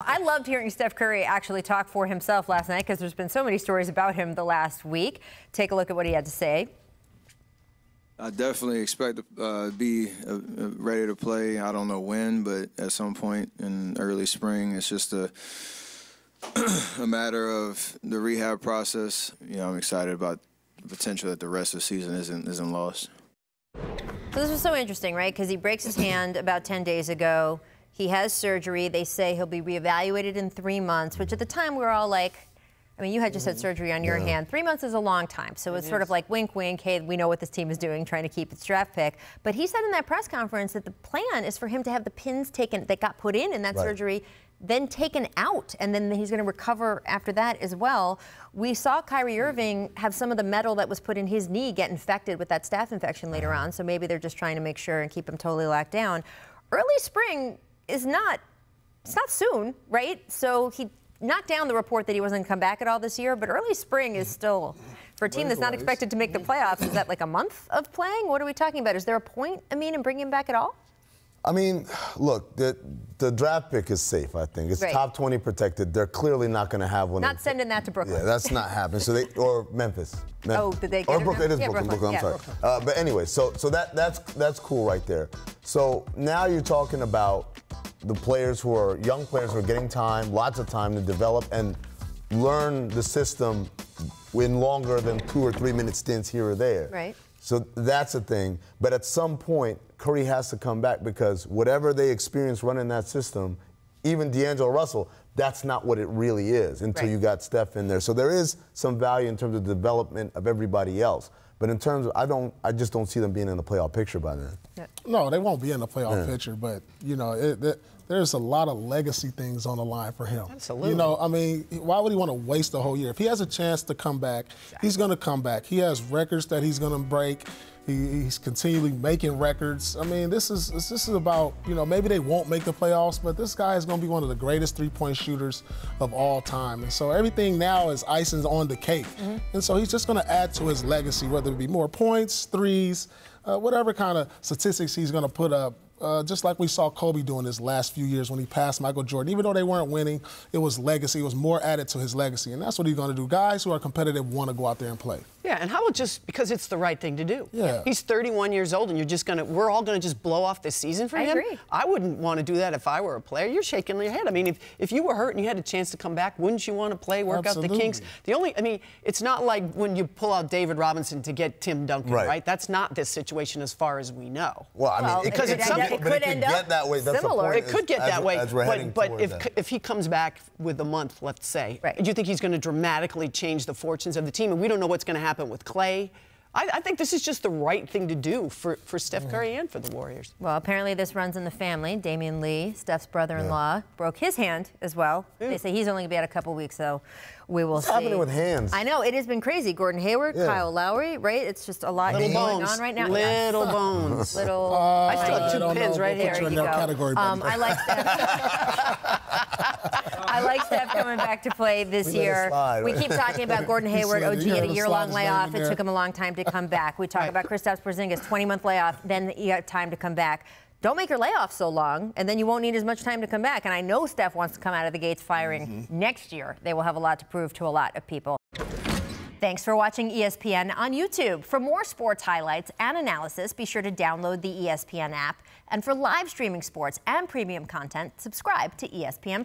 I loved hearing Steph Curry actually talk for himself last night because there's been so many stories about him the last week. Take a look at what he had to say. I definitely expect to be ready to play. I don't know when, but at some point in early spring. It's just a matter of the rehab process. You know, I'm excited about the potential that the rest of the season isn't lost. So this was so interesting, right? Because he breaks his hand about 10 days ago. He has surgery. They say he'll be reevaluated in 3 months, which at the time we were all like, I mean, you had just had surgery on your hand. 3 months is a long time. So it's sort of like wink, wink, hey, we know what this team is doing, trying to keep its draft pick. But he said in that press conference that the plan is for him to have the pins taken that got put in that surgery, then taken out, and then he's going to recover after that as well. We saw Kyrie Irving have some of the metal that was put in his knee get infected with that staph infection later on. So maybe they're just trying to make sure and keep him totally locked down. Early spring is not, it's not soon, right? So he knocked down the report that he wasn't come back at all this year, but early spring is still, for a team that's not expected to make the playoffs, is that like a month of playing? What are we talking about? Is there a point, Amin, in bringing him back at all? I mean, look, the draft pick is safe, I think. It's top 20 protected. They're clearly not going to have one. Not sending that to Brooklyn. Yeah, that's not happening. So or Memphis. Oh, did they get it? Or Brooklyn. It is Brooklyn. Brooklyn, I'm sorry. But anyway, so that's cool right there. So now you're talking about the players who are young players who are getting time, lots of time to develop and learn the system in longer than 2 or 3 minute stints here or there. Right. So that's a thing. But at some point, Curry has to come back because whatever they experience running that system, even D'Angelo Russell, that's not what it really is until you got Steph in there. So there is some value in terms of development of everybody else. But in terms of, I just don't see them being in the playoff picture by then. Yeah. No, they won't be in the playoff picture, but, you know, there's a lot of legacy things on the line for him. Absolutely. You know, I mean, why would he want to waste the whole year? If he has a chance to come back, he's going to come back. He has records that he's going to break. He's continually making records. I mean, this is about, you know, maybe they won't make the playoffs, but this guy is going to be one of the greatest three-point shooters of all time. And so everything now is icing on the cake. And so he's just going to add to his legacy, whether it be more points, threes, whatever kind of statistics he's going to put up. Just like we saw Kobe doing his last few years when he passed Michael Jordan. Even though they weren't winning, it was legacy. It was more added to his legacy. And that's what he's going to do. Guys who are competitive want to go out there and play. Yeah, and how about just because it's the right thing to do? Yeah. He's 31 years old, and you're just going to, we're all going to just blow off this season for him? I agree. I wouldn't want to do that if I were a player. You're shaking your head. I mean, if you were hurt and you had a chance to come back, wouldn't you want to play, work out the kinks? The only, I mean, it's not like when you pull out David Robinson to get Tim Duncan, right? That's not this situation as far as we know. Well, I mean, because it's something. It could end up that way. That's similar. It could get that way. But if he comes back with a month, let's say, do you think he's going to dramatically change the fortunes of the team? And we don't know what's going to happen with Clay. I think this is just the right thing to do for Steph Curry and for the Warriors. Well, apparently this runs in the family. Damian Lee, Steph's brother-in-law, broke his hand as well. They say he's only going to be out a couple weeks, so we will see. What's happening with hands? I know. It has been crazy. Gordon Hayward, Kyle Lowry, right? It's just a lot going on right now. Little bones. Little. I still have two pins right here. I like Steph. I like Steph coming back to play this year. Slide, we keep talking about Gordon Hayward. OG had a year-long layoff. It took him a long time to come back. We talk about Kristaps Porzingis, 20-month layoff, then he got time to come back. Don't make your layoff so long, and then you won't need as much time to come back. And I know Steph wants to come out of the gates firing next year. They will have a lot to prove to a lot of people. Thanks for watching ESPN on YouTube. For more sports highlights and analysis, be sure to download the ESPN app. And for live streaming sports and premium content, subscribe to ESPN+.